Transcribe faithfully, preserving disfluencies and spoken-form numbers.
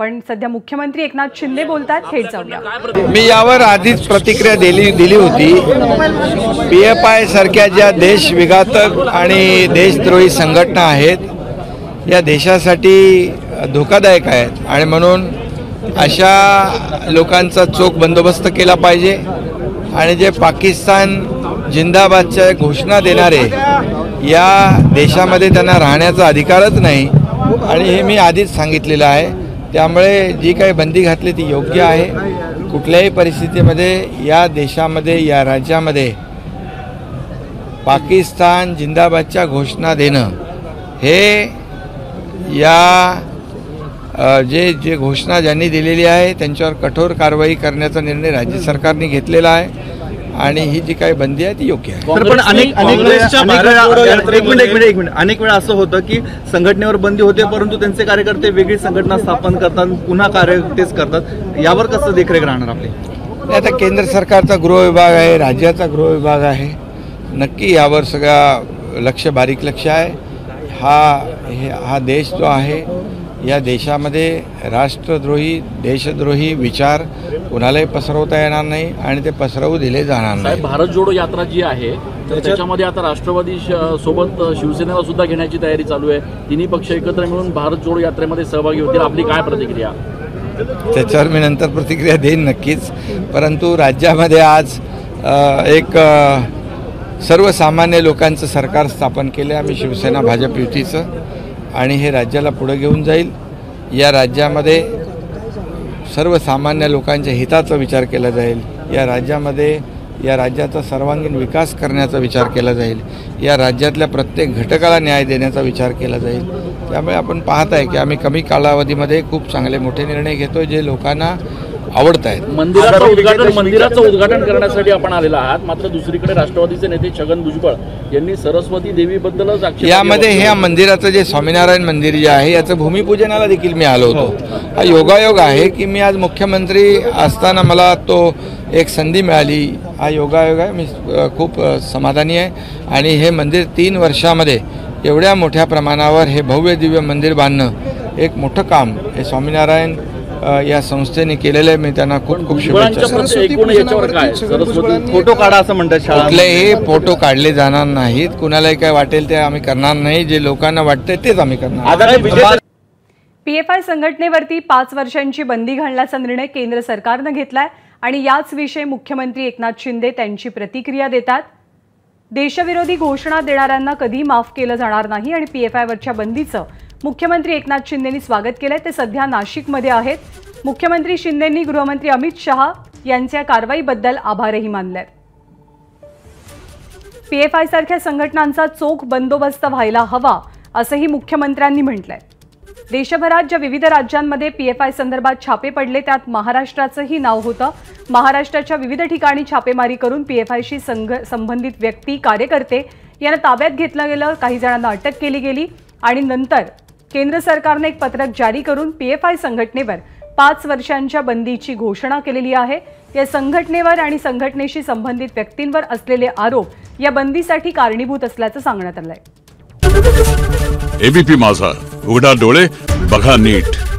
पण सध्या मुख्यमंत्री एकनाथ शिंदे बोलतात, थेट जाऊया। मी यावर आधीच प्रतिक्रिया दिली दिली होती। पीएफआय सारख्या ज्या देश विघातक आणि देशद्रोही संघटना आहेत या देशासाठी धोकादायक आहेत आणि म्हणून अशा लोकांचा चोख बंदोबस्त केला पाहिजे आणि जे पाकिस्तान जिंदाबादच्या घोषणा देणारे या देशामध्ये त्यांना राहण्याचा अधिकारच नाही आणि हे मी आधीच सांगितलेलं आहे। त्यामुळे जी काही बंदी घातली ती योग्य आहे। कुठल्याही परिस्थितीमध्ये या देशामध्ये या राज्यामध्ये पाकिस्तान जिंदाबादच्या घोषणा देणं हे या जे जे घोषणा ज्यांनी दिलेली आहे त्यांच्यावर कठोर कारवाई करण्याचा निर्णय राज्य सरकारने घेतलेला आहे आणि ही जी काही बंदी आहे ती योग्य आहे। तर पण अनेक एक मिनिट एक मिनिट एक मिनिट अनेक वेळा असं होतं की संघटनेवर बंदी होते परंतु त्यांचे कार्यकर्ते वेगळी संघटना स्थापन करतात, पुन्हा कार्य तेच करतात, यावर कसं देखरेख राहणार आपली? आता केंद्र सरकारचा गृह विभाग आहे, राज्याचा गृह विभाग आहे, नक्की यावर सगळा लक्ष बारीक लक्ष आहे। हा हा देश जो आहे या देशामध्ये राष्ट्रद्रोही देशद्रोही विचार कोणालाही पसरवता येणार नाही आणि ते पसरवू दिले जाणार नाही। भारत जोडो यात्रा जी आहे त्याच्यामध्ये आता राष्ट्रवादी सोबत शिवसेनेला सुद्धा घेण्याची तयारी चालू आहे। तिन्ही पक्ष एकत्र मिळून भारत जोडो यात्रेमध्ये सहभागी होतील। आपली काय प्रतिक्रिया? त्याच्यावर मी नंतर प्रतिक्रिया देईन नक्कीच, परंतु राज्यामध्ये आज एक सर्वसामान्य लोकांचं सरकार स्थापन केलं आहे आम्ही शिवसेना भाजप युतीचं आणि हे राज्याला पुढे घेऊन जाईल। या राज्यामध्ये सर्वसामान्य लोकांच्या हिताचा विचार केला जाईल, या राज्यामध्ये या राज्याचा सर्वांगीण विकास करण्याचा विचार केला जाईल, या राज्यातल्या प्रत्येक घटकाला न्याय देण्याचा विचार केला जाईल। त्यामुळे आपण पाहत आहे की आम्ही कमी कालावधीमध्ये खूप चांगले मोठे निर्णय घेतोय जे लोकांना आवडत आहेत। मंदिराचं उद्घाटन मंदिराचं उद्घाटन करण्यासाठी आपण आलेला आहात, मात्र दुसरीकडे राष्ट्रवादीचे नेते छगन भुजपळ यांनी सरस्वती देवीबद्दलच आक्षेप यामध्ये ह्या मंदिराचं जे स्वामीनारायण मंदिर जे आहे याचं भूमिपूजनाला देखील मी आलो होतो। हा योगायोग आहे की मी आज मुख्यमंत्री असताना मला तो एक संधी मिळाली। हा योगायोग आहे, मी खूप समाधानी आहे आणि हे मंदिर तीन वर्षामध्ये एवढ्या मोठ्या प्रमाणावर हे भव्य दिव्य मंदिर बांधणं एक मोठं काम हे स्वामीनारायण या संस्थेने केलेले मी त्यांना खूप खूप शुभेच्छा। फोटो काढा असं म्हणतात, कुठलेही फोटो काढले जाणार नाहीत, कुणालाही काय वाटेल ते आम्ही करणार नाही, जे लोकांना वाटतंय तेच आम्ही करणार। पीएफआय संघटनेवरती पाच वर्षांची बंदी घालण्याचा निर्णय केंद्र सरकारनं घेतलाय आणि याच विषयी मुख्यमंत्री एकनाथ शिंदे त्यांची प्रतिक्रिया देतात। देशविरोधी घोषणा देणाऱ्यांना कधी माफ केलं जाणार नाही आणि पीएफआयवरच्या बंदीचं मुख्यमंत्री एकनाथ शिंदेंनी स्वागत केलंय। ते सध्या नाशिकमध्ये आहेत। मुख्यमंत्री शिंदेंनी गृहमंत्री अमित शाह यांच्या कारवाईबद्दल आभारही मानले। पीएफआय सारख्या संघटनांचा चोख बंदोबस्त व्हायला हवा असंही मुख्यमंत्र्यांनी म्हटलंय। देशभरात ज्या विविध राज्यांमध्ये पीएफआय संदर्भात छापे पडले त्यात महाराष्ट्राचंही नाव होतं। महाराष्ट्राच्या विविध ठिकाणी छापेमारी करून पीएफआयशी संबंधित व्यक्ती कार्यकर्ते यांना ताब्यात घेतलं गेलं, काही जणांना अटक केली गेली आणि नंतर केंद्र सरकारने एक पत्रक जारी करून पीएफआय संघटनेवर पाच वर्षांच्या बंदीची घोषणा केलेली आहे। या संघटनेवर आणि संघटनेशी संबंधित व्यक्तींवर असलेले आरोप या बंदीसाठी कारणीभूत असल्याचं सांगण्यात आलंय। एबीपी माझा, उघडा डोळे बघा नीट।